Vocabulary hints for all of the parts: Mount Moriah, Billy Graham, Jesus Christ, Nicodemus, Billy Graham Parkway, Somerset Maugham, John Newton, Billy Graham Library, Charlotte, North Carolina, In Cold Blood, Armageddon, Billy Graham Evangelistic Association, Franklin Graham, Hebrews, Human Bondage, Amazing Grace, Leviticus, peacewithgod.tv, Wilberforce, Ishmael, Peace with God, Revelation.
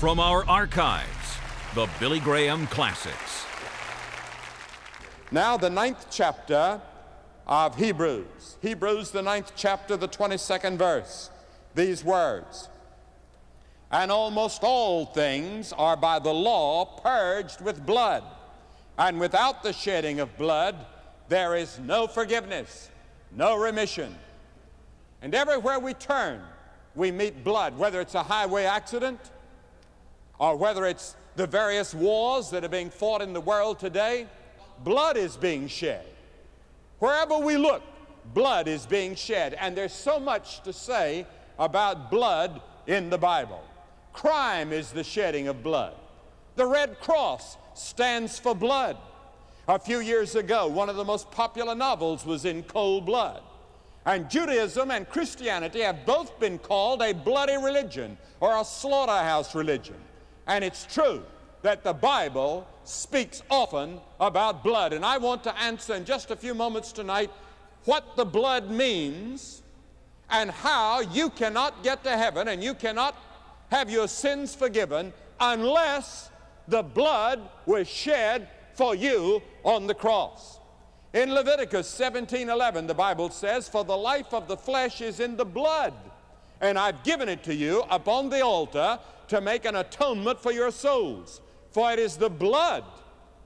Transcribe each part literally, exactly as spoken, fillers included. From our archives, the Billy Graham Classics. Now the ninth chapter of Hebrews. Hebrews, the ninth chapter, the twenty-second verse. These words, "And almost all things are by the law purged with blood, and without the shedding of blood there is no forgiveness, no remission." And everywhere we turn, we meet blood, whether it's a highway accident or whether it's the various wars that are being fought in the world today. Blood is being shed. Wherever we look, blood is being shed. And there's so much to say about blood in the Bible. Crime is the shedding of blood. The Red Cross stands for blood. A few years ago, one of the most popular novels was In Cold Blood. And Judaism and Christianity have both been called a bloody religion or a slaughterhouse religion. And it's true that the Bible speaks often about blood. And I want to answer in just a few moments tonight what the blood means and how you cannot get to heaven and you cannot have your sins forgiven unless the blood was shed for you on the cross. In Leviticus seventeen eleven, the Bible says, "For the life of the flesh is in the blood, and I've given it to you upon the altar to make an atonement for your souls. For it is the blood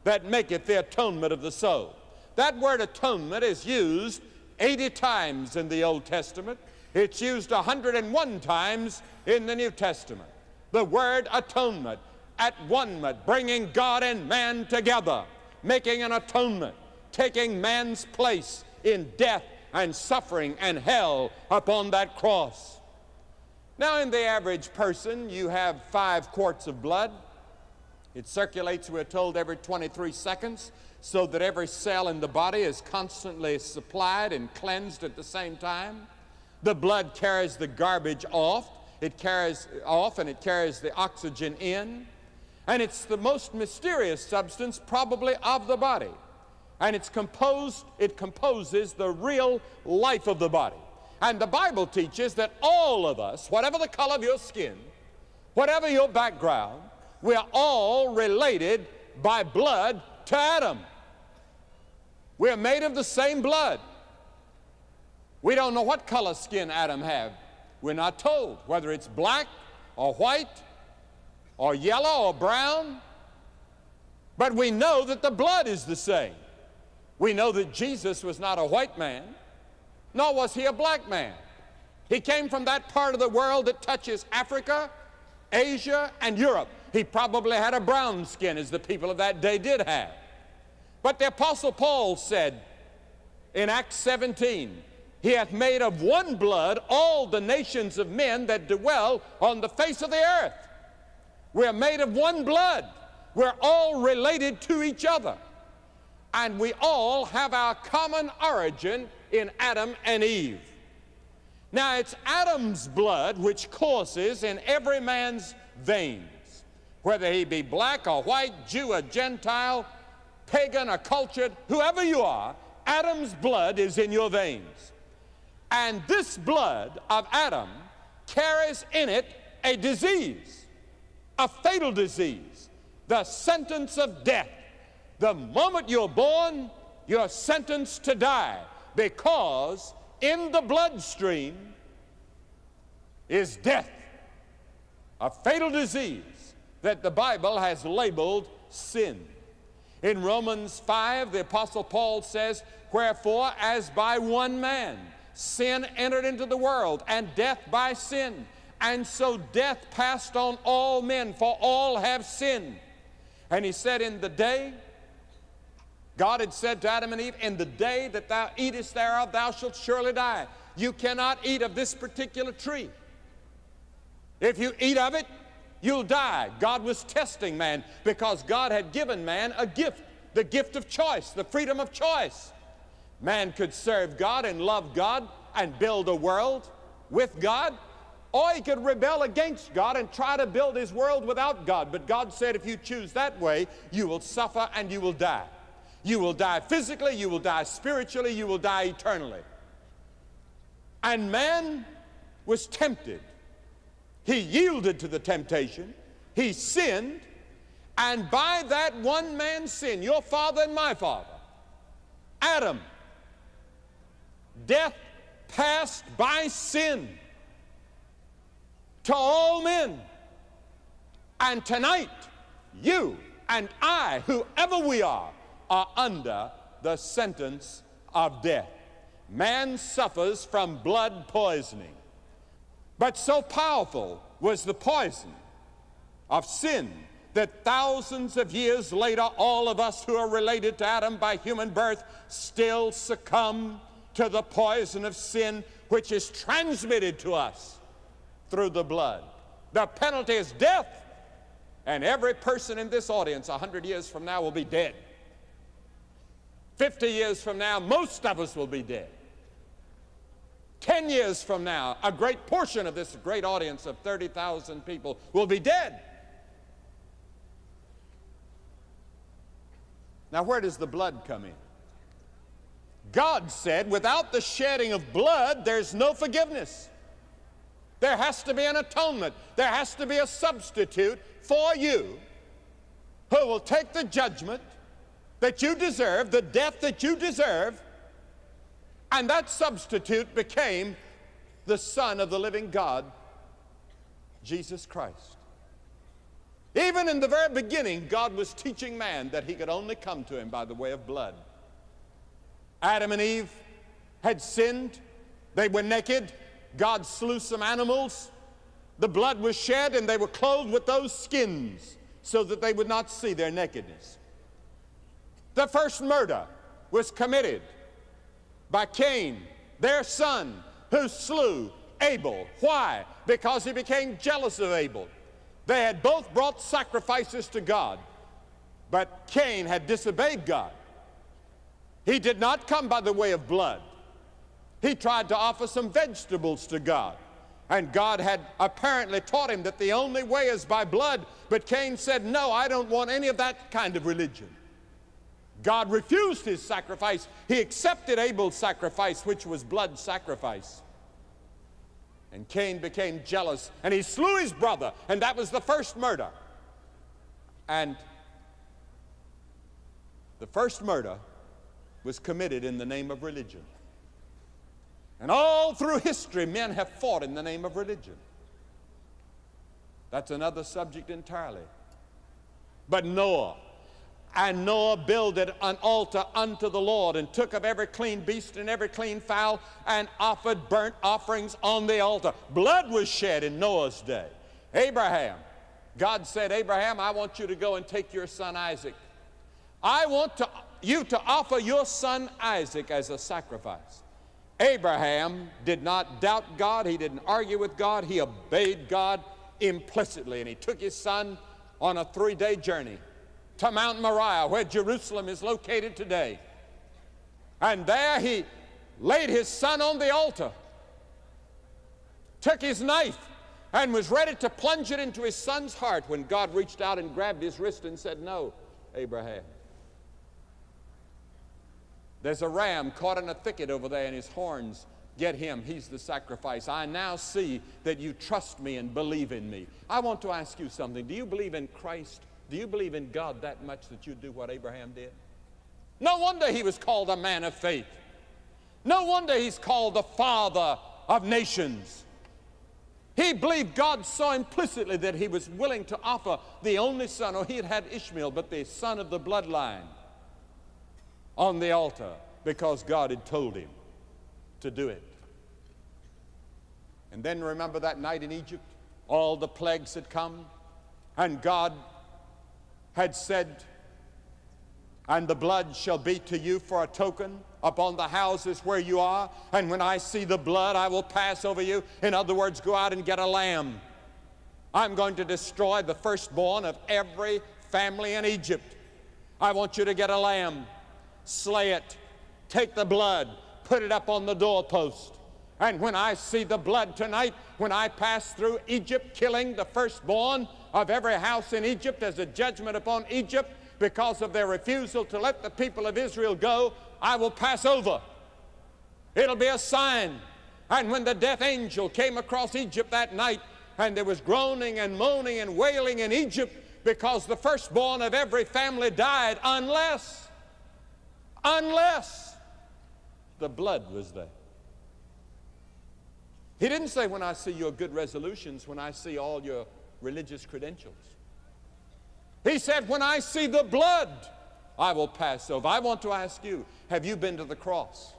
that maketh the atonement of the soul." That word atonement is used eighty times in the Old Testament. It's used one hundred and one times in the New Testament. The word atonement, at one-ment, bringing God and man together, making an atonement, taking man's place in death and suffering and hell upon that cross. Now, in the average person, you have five quarts of blood. It circulates, we're told, every twenty-three seconds, so that every cell in the body is constantly supplied and cleansed at the same time. The blood carries the garbage off. It carries off and it carries the oxygen in. And it's the most mysterious substance probably of the body. And it's composed, it composes the real life of the body. And the Bible teaches that all of us, whatever the color of your skin, whatever your background, we are all related by blood to Adam. We are made of the same blood. We don't know what color skin Adam had. We're not told whether it's black or white or yellow or brown. But we know that the blood is the same. We know that Jesus was not a white man, nor was he a black man. He came from that part of the world that touches Africa, Asia, and Europe. He probably had a brown skin, as the people of that day did have. But the Apostle Paul said in Acts seventeen, "He hath made of one blood all the nations of men that dwell on the face of the earth." We're made of one blood. We're all related to each other. And we all have our common origin in Adam and Eve. Now, it's Adam's blood which courses in every man's veins, whether he be black or white, Jew or Gentile, pagan or cultured, whoever you are, Adam's blood is in your veins. And this blood of Adam carries in it a disease, a fatal disease, the sentence of death. The moment you're born, you're sentenced to die, because in the bloodstream is death, a fatal disease that the Bible has labeled sin. In Romans five, the Apostle Paul says, "Wherefore, as by one man sin entered into the world, and death by sin, and so death passed on all men, for all have sinned." And he said, in the day, God had said to Adam and Eve, "In the day that thou eatest thereof, thou shalt surely die." You cannot eat of this particular tree. If you eat of it, you'll die. God was testing man, because God had given man a gift, the gift of choice, the freedom of choice. Man could serve God and love God and build a world with God, or he could rebel against God and try to build his world without God. But God said, if you choose that way, you will suffer and you will die. You will die physically, you will die spiritually, you will die eternally. And man was tempted. He yielded to the temptation He sinned, and by that one man's sin, your father and my father, Adam, death passed by sin to all men. And tonight, you and I, whoever we are, are under the sentence of death. Man suffers from blood poisoning. But so powerful was the poison of sin that thousands of years later, all of us who are related to Adam by human birth still succumb to the poison of sin, which is transmitted to us through the blood. The penalty is death, and every person in this audience a hundred years from now will be dead. fifty years from now, most of us will be dead. ten years from now, a great portion of this great audience of thirty thousand people will be dead. Now, where does the blood come in? God said, without the shedding of blood, there's no forgiveness. There has to be an atonement. There has to be a substitute for you who will take the judgment that you deserve, the death that you deserve, and that substitute became the Son of the living God, Jesus Christ. Even in the very beginning, God was teaching man that he could only come to him by the way of blood. Adam and Eve had sinned. They were naked. God slew some animals. The blood was shed, and they were clothed with those skins so that they would not see their nakedness. The first murder was committed by Cain, their son, who slew Abel. Why? Because he became jealous of Abel. They had both brought sacrifices to God, but Cain had disobeyed God. He did not come by the way of blood. He tried to offer some vegetables to God, and God had apparently taught him that the only way is by blood, but Cain said, no, I don't want any of that kind of religion. God refused his sacrifice. He accepted Abel's sacrifice, which was blood sacrifice. And Cain became jealous, and he slew his brother, and that was the first murder. And the first murder was committed in the name of religion. And all through history, men have fought in the name of religion. That's another subject entirely. But Noah, and Noah builded an altar unto the Lord, and took of every clean beast and every clean fowl, and offered burnt offerings on the altar. Blood was shed in Noah's day. Abraham, God said, Abraham, I want you to go and take your son Isaac. I want to, you to offer your son Isaac as a sacrifice. Abraham did not doubt God. He didn't argue with God. He obeyed God implicitly, and he took his son on a three-day journey to Mount Moriah, where Jerusalem is located today. And there he laid his son on the altar, took his knife, and was ready to plunge it into his son's heart when God reached out and grabbed his wrist and said, no, Abraham. There's a ram caught in a thicket over there in his horns. Get him. He's the sacrifice. I now see that you trust me and believe in me. I want to ask you something. Do you believe in Christ? Do you believe in God that much that you do what Abraham did? No wonder he was called a man of faith. No wonder he's called the father of nations. He believed God so implicitly that he was willing to offer the only son, or he had had Ishmael, but the son of the bloodline on the altar, because God had told him to do it. And then remember that night in Egypt, all the plagues had come, and God had said, and the blood shall be to you for a token upon the houses where you are, and when I see the blood, I will pass over you. In other words, go out and get a lamb. I'm going to destroy the firstborn of every family in Egypt. I want you to get a lamb, slay it, take the blood, put it up on the doorpost. And when I see the blood tonight, when I pass through Egypt, killing the firstborn of every house in Egypt as a judgment upon Egypt because of their refusal to let the people of Israel go, I will pass over. It'll be a sign. And when the death angel came across Egypt that night and there was groaning and moaning and wailing in Egypt because the firstborn of every family died unless, unless the blood was there. He didn't say, when I see your good resolutions, when I see all your religious credentials. He said, when I see the blood, I will pass over. I want to ask you, have you been to the cross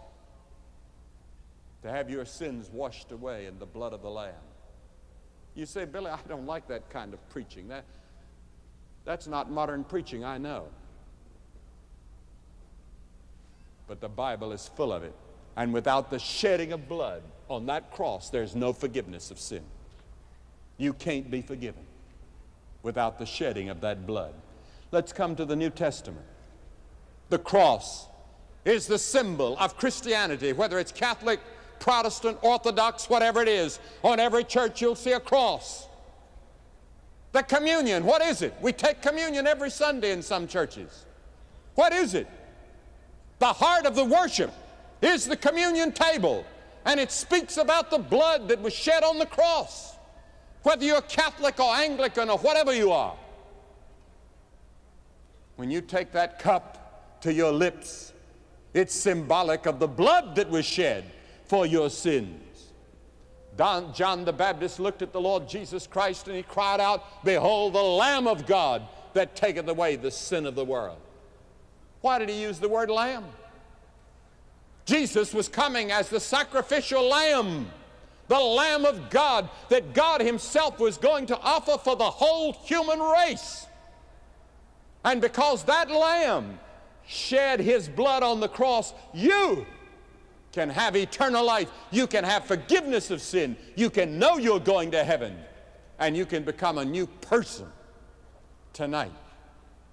to have your sins washed away in the blood of the Lamb? You say, Billy, I don't like that kind of preaching. That, that's not modern preaching, I know. But the Bible is full of it. And without the shedding of blood on that cross, there's no forgiveness of sin. You can't be forgiven without the shedding of that blood. Let's come to the New Testament. The cross is the symbol of Christianity, whether it's Catholic, Protestant, Orthodox, whatever it is. On every church you'll see a cross. The communion, what is it? We take communion every Sunday in some churches. What is it? The heart of the worship is the communion table, and it speaks about the blood that was shed on the cross. Whether you're Catholic or Anglican or whatever you are, when you take that cup to your lips, it's symbolic of the blood that was shed for your sins. Don, John the Baptist looked at the Lord Jesus Christ and he cried out, "Behold the Lamb of God that taketh away the sin of the world." Why did he use the word lamb? Jesus was coming as the sacrificial lamb, the Lamb of God that God himself was going to offer for the whole human race. And because that lamb shed his blood on the cross, you can have eternal life. You can have forgiveness of sin. You can know you're going to heaven. And you can become a new person tonight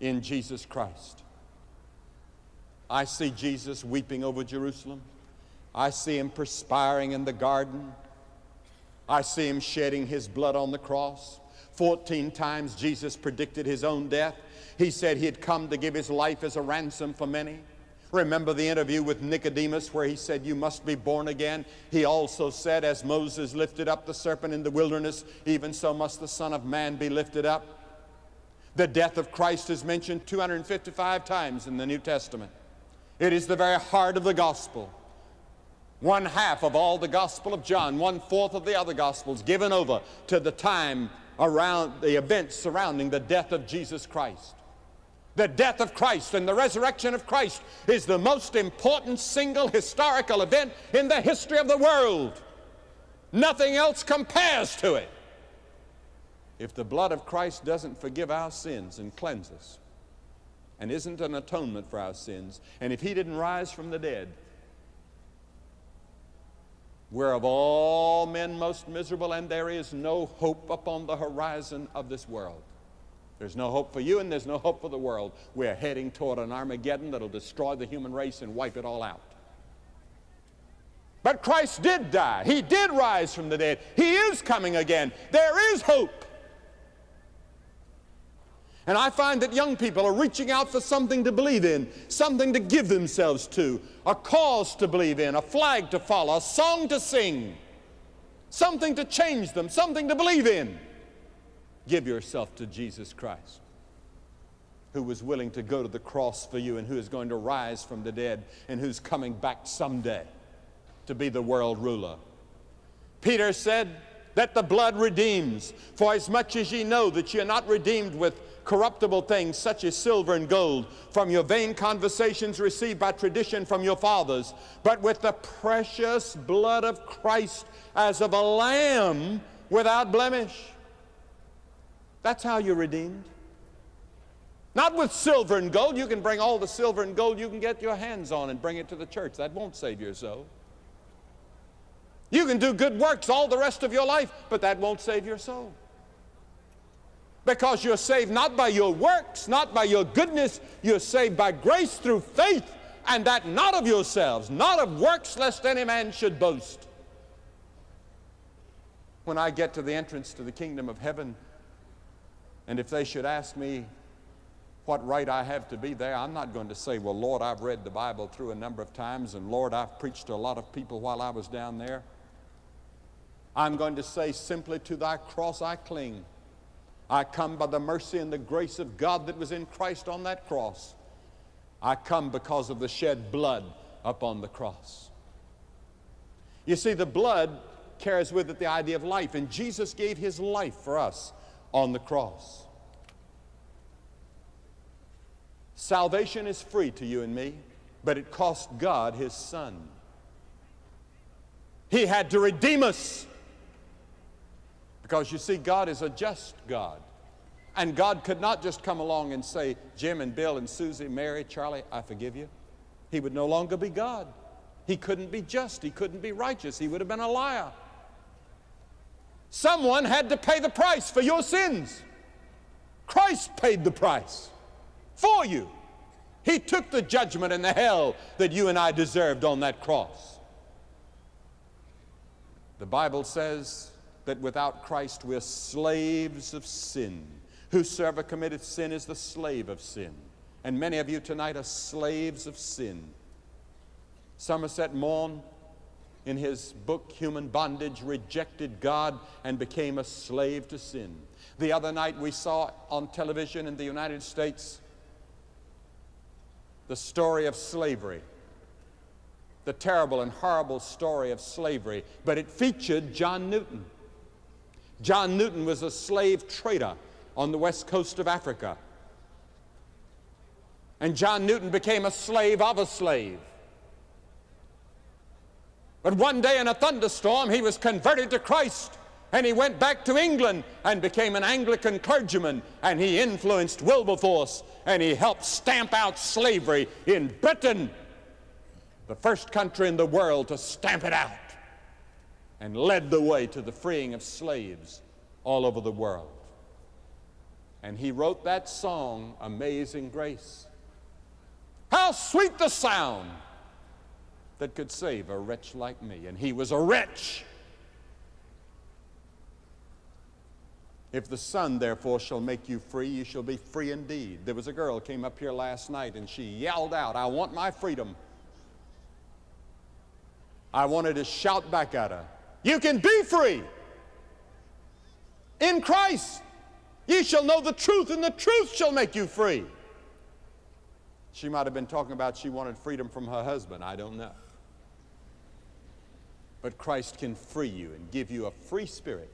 in Jesus Christ. I see Jesus weeping over Jerusalem. I see him perspiring in the garden. I see him shedding his blood on the cross. Fourteen times Jesus predicted his own death. He said he had come to give his life as a ransom for many. Remember the interview with Nicodemus where he said, "You must be born again." He also said, "As Moses lifted up the serpent in the wilderness, even so must the Son of Man be lifted up." The death of Christ is mentioned two hundred fifty-five times in the New Testament. It is the very heart of the gospel. One half of all the Gospel of John, one fourth of the other Gospels given over to the time around the events surrounding the death of Jesus Christ. The death of Christ and the resurrection of Christ is the most important single historical event in the history of the world. Nothing else compares to it. If the blood of Christ doesn't forgive our sins and cleanse us and isn't an atonement for our sins, and if he didn't rise from the dead, we're of all men most miserable, and there is no hope upon the horizon of this world. There's no hope for you and there's no hope for the world. We're heading toward an Armageddon that'll destroy the human race and wipe it all out. But Christ did die. He did rise from the dead. He is coming again. There is hope. And I find that young people are reaching out for something to believe in, something to give themselves to, a cause to believe in, a flag to follow, a song to sing, something to change them, something to believe in. Give yourself to Jesus Christ, who was willing to go to the cross for you and who is going to rise from the dead and who's coming back someday to be the world ruler. Peter said that the blood redeems, for as much as ye know that ye are not redeemed with corruptible things such as silver and gold from your vain conversations received by tradition from your fathers, but with the precious blood of Christ as of a lamb without blemish. That's how you're redeemed. Not with silver and gold. You can bring all the silver and gold you can get your hands on and bring it to the church. That won't save your soul. You can do good works all the rest of your life, but that won't save your soul. Because you're saved not by your works, not by your goodness. You're saved by grace through faith, and that not of yourselves, not of works, lest any man should boast. When I get to the entrance to the kingdom of heaven, and if they should ask me what right I have to be there, I'm not going to say, "Well, Lord, I've read the Bible through a number of times, and Lord, I've preached to a lot of people while I was down there." I'm going to say simply, to thy cross I cling. I come by the mercy and the grace of God that was in Christ on that cross. I come because of the shed blood upon the cross. You see, the blood carries with it the idea of life, and Jesus gave his life for us on the cross. Salvation is free to you and me, but it cost God his Son. He had to redeem us. Because you see, God is a just God. And God could not just come along and say, Jim and Bill and Susie, Mary, Charlie, I forgive you. He would no longer be God. He couldn't be just. He couldn't be righteous. He would have been a liar. Someone had to pay the price for your sins. Christ paid the price for you. He took the judgment and the hell that you and I deserved on that cross. The Bible says that without Christ we're slaves of sin. Whosoever committeth sin is the slave of sin. And many of you tonight are slaves of sin. Somerset Maugham, in his book Human Bondage, rejected God and became a slave to sin. The other night we saw on television in the United States the story of slavery, the terrible and horrible story of slavery, but it featured John Newton. John Newton was a slave trader on the west coast of Africa. And John Newton became a slave of a slave. But one day in a thunderstorm, he was converted to Christ, and he went back to England and became an Anglican clergyman, and he influenced Wilberforce, and he helped stamp out slavery in Britain, the first country in the world to stamp it out, and led the way to the freeing of slaves all over the world. And he wrote that song, Amazing Grace. How sweet the sound that could save a wretch like me. And he was a wretch. If the Son, therefore, shall make you free, you shall be free indeed. There was a girl came up here last night, and she yelled out, I want my freedom. I wanted to shout back at her, you can be free in Christ. Ye shall know the truth, and the truth shall make you free. She might have been talking about she wanted freedom from her husband. I don't know. But Christ can free you and give you a free spirit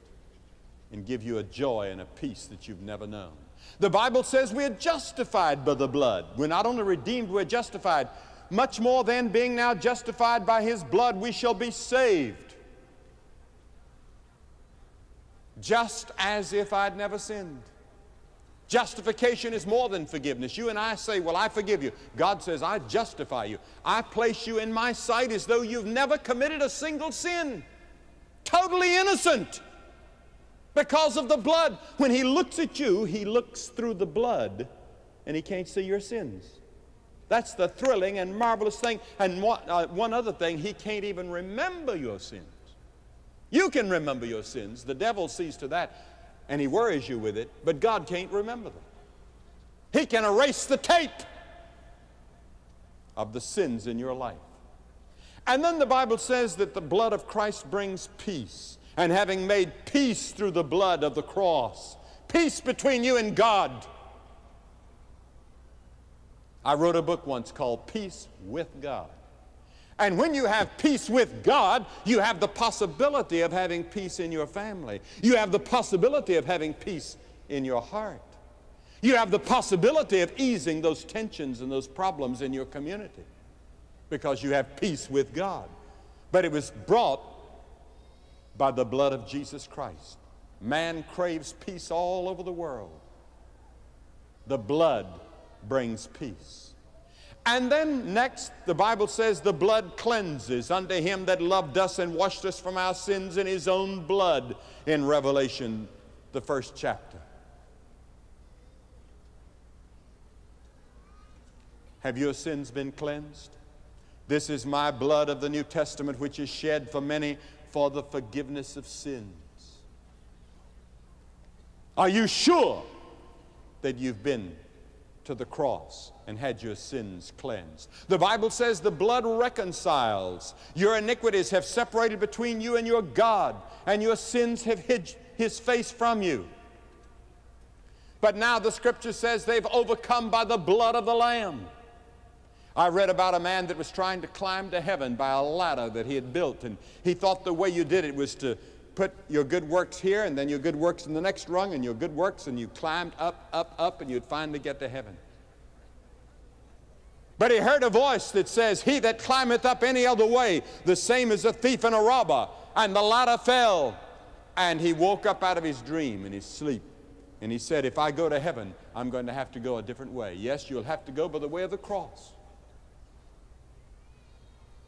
and give you a joy and a peace that you've never known. The Bible says we are justified by the blood. We're not only redeemed, we're justified. Much more than being now justified by his blood, we shall be saved. Just as if I'd never sinned. Justification is more than forgiveness. You and I say, well, I forgive you. God says, I justify you. I place you in my sight as though you've never committed a single sin. Totally innocent because of the blood. When he looks at you, he looks through the blood and he can't see your sins. That's the thrilling and marvelous thing. And one, uh, one other thing, he can't even remember your sins. You can remember your sins. The devil sees to that. And he worries you with it, but God can't remember them. He can erase the tape of the sins in your life. And then the Bible says that the blood of Christ brings peace, and having made peace through the blood of the cross, peace between you and God. I wrote a book once called Peace with God. And when you have peace with God, you have the possibility of having peace in your family. You have the possibility of having peace in your heart. You have the possibility of easing those tensions and those problems in your community because you have peace with God. But it was brought by the blood of Jesus Christ. Man craves peace all over the world. The blood brings peace. And then next, the Bible says, the blood cleanses unto him that loved us and washed us from our sins in his own blood, in Revelation, the first chapter. Have your sins been cleansed? This is my blood of the New Testament, which is shed for many for the forgiveness of sins. Are you sure that you've been to the cross and had your sins cleansed. The Bible says the blood reconciles. Your iniquities have separated between you and your God, and your sins have hid his face from you. But now the Scripture says they've overcome by the blood of the Lamb. I read about a man that was trying to climb to heaven by a ladder that he had built, and he thought the way you did it was to put your good works here, and then your good works in the next rung, and your good works, and you climbed up, up, up, and you'd finally get to heaven. But he heard a voice that says, "He that climbeth up any other way, the same is a thief and a robber." And the ladder fell, and he woke up out of his dream and his sleep. And he said, "If I go to heaven, I'm going to have to go a different way." Yes, you'll have to go by the way of the cross.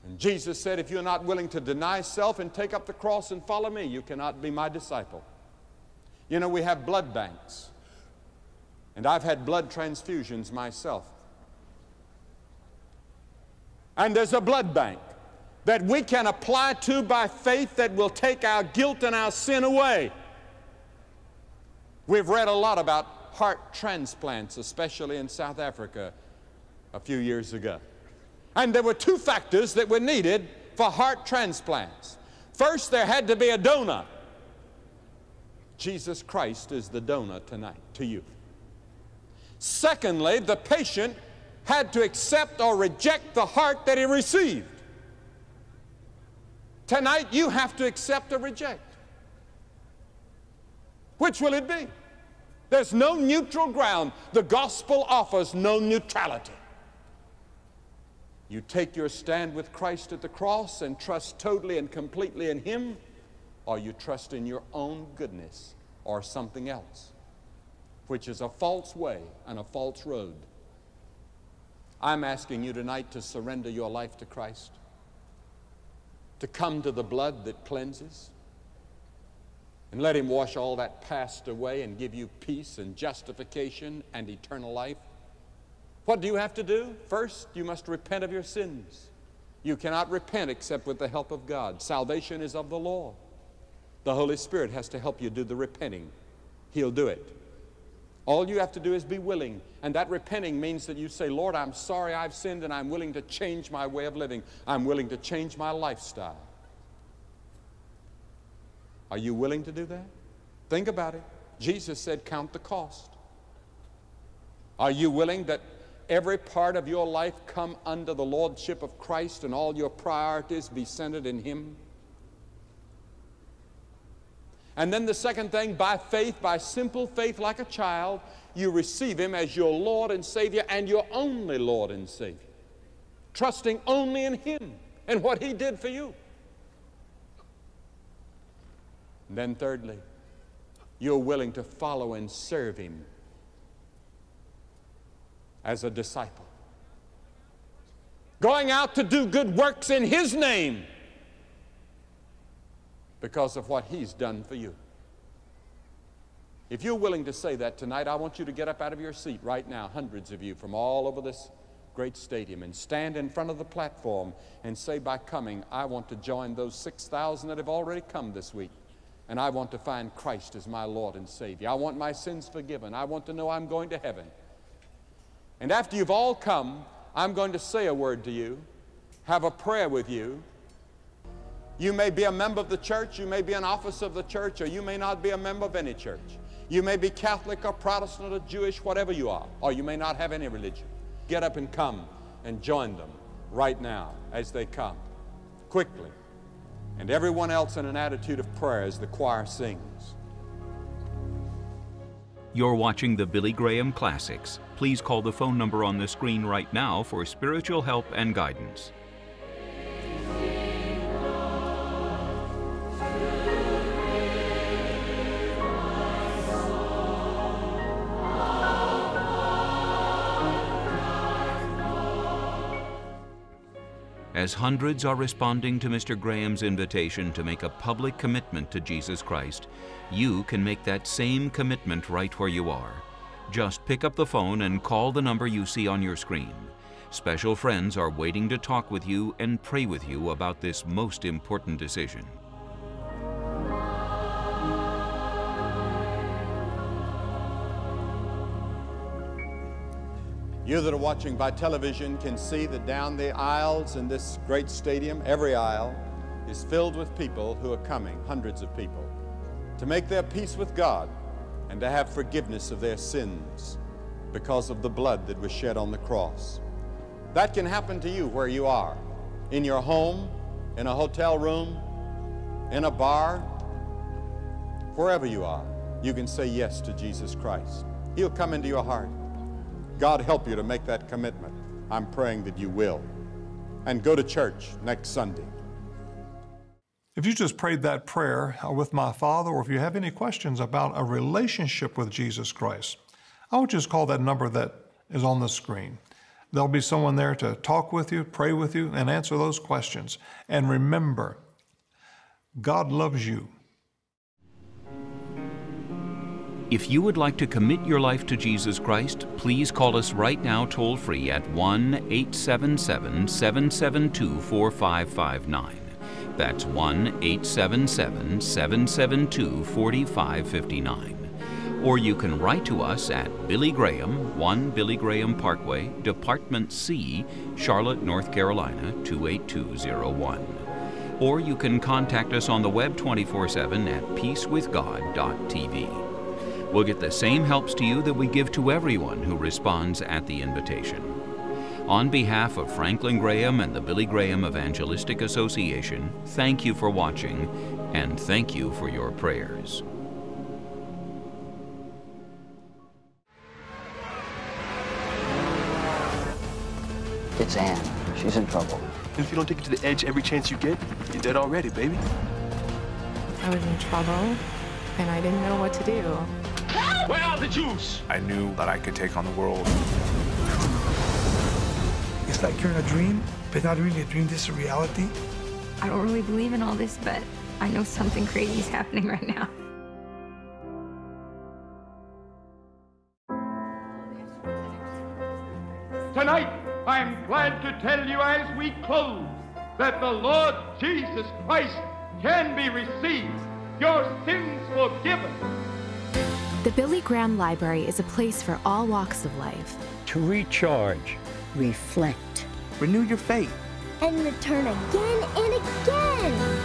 And Jesus said, "If you're not willing to deny self and take up the cross and follow me, you cannot be my disciple." You know, we have blood banks. And I've had blood transfusions myself. And there's a blood bank that we can apply to by faith that will take our guilt and our sin away. We've read a lot about heart transplants, especially in South Africa a few years ago. And there were two factors that were needed for heart transplants. First, there had to be a donor. Jesus Christ is the donor tonight to you. Secondly, the patient had to accept or reject the heart that he received. Tonight, you have to accept or reject. Which will it be? There's no neutral ground. The gospel offers no neutrality. You take your stand with Christ at the cross and trust totally and completely in Him, or you trust in your own goodness or something else, which is a false way and a false road. I'm asking you tonight to surrender your life to Christ, to come to the blood that cleanses, and let Him wash all that past away and give you peace and justification and eternal life. What do you have to do? First, you must repent of your sins. You cannot repent except with the help of God. Salvation is of the Lord. The Holy Spirit has to help you do the repenting. He'll do it. All you have to do is be willing, and that repenting means that you say, "Lord, I'm sorry I've sinned, and I'm willing to change my way of living. I'm willing to change my lifestyle." Are you willing to do that? Think about it. Jesus said, "Count the cost." Are you willing that every part of your life come under the Lordship of Christ and all your priorities be centered in Him? And then the second thing, by faith, by simple faith like a child, you receive Him as your Lord and Savior and your only Lord and Savior, trusting only in Him and what He did for you. And then thirdly, you're willing to follow and serve Him as a disciple, going out to do good works in His name because of what He's done for you. If you're willing to say that tonight, I want you to get up out of your seat right now, hundreds of you from all over this great stadium, and stand in front of the platform and say, "By coming, I want to join those six thousand that have already come this week. And I want to find Christ as my Lord and Savior. I want my sins forgiven. I want to know I'm going to heaven." And after you've all come, I'm going to say a word to you, have a prayer with you. You may be a member of the church, you may be an officer of the church, or you may not be a member of any church. You may be Catholic or Protestant or Jewish, whatever you are, or you may not have any religion. Get up and come and join them right now as they come, quickly. And everyone else in an attitude of prayer as the choir sings. You're watching the Billy Graham Classics. Please call the phone number on the screen right now for spiritual help and guidance. As hundreds are responding to Mister Graham's invitation to make a public commitment to Jesus Christ, you can make that same commitment right where you are. Just pick up the phone and call the number you see on your screen. Special friends are waiting to talk with you and pray with you about this most important decision. You that are watching by television can see that down the aisles in this great stadium, every aisle is filled with people who are coming, hundreds of people, to make their peace with God and to have forgiveness of their sins because of the blood that was shed on the cross. That can happen to you where you are, in your home, in a hotel room, in a bar, wherever you are. You can say yes to Jesus Christ. He'll come into your heart. God help you to make that commitment. I'm praying that you will. And go to church next Sunday. If you just prayed that prayer with my father, or if you have any questions about a relationship with Jesus Christ, I would just call that number that is on the screen. There'll be someone there to talk with you, pray with you, and answer those questions. And remember, God loves you. If you would like to commit your life to Jesus Christ, please call us right now toll-free at one eight seven seven, seven seven two, four five five nine. That's one eight seven seven, seven seven two, four five five nine. Or you can write to us at Billy Graham, one Billy Graham Parkway, Department C, Charlotte, North Carolina, two eight two zero one. Or you can contact us on the web twenty-four seven at peace with god dot t v. We'll get the same helps to you that we give to everyone who responds at the invitation. On behalf of Franklin Graham and the Billy Graham Evangelistic Association, thank you for watching, and thank you for your prayers. It's Ann. She's in trouble. And if you don't take it to the edge every chance you get, you're dead already, baby. I was in trouble, and I didn't know what to do. Where are the Jews? I knew that I could take on the world. It's like you're in a dream, but not really a dream. This is a reality. I don't really believe in all this, but I know something crazy is happening right now. Tonight, I'm glad to tell you as we close that the Lord Jesus Christ can be received, your sins forgiven. The Billy Graham Library is a place for all walks of life. To recharge, reflect, renew your faith, and return again and again.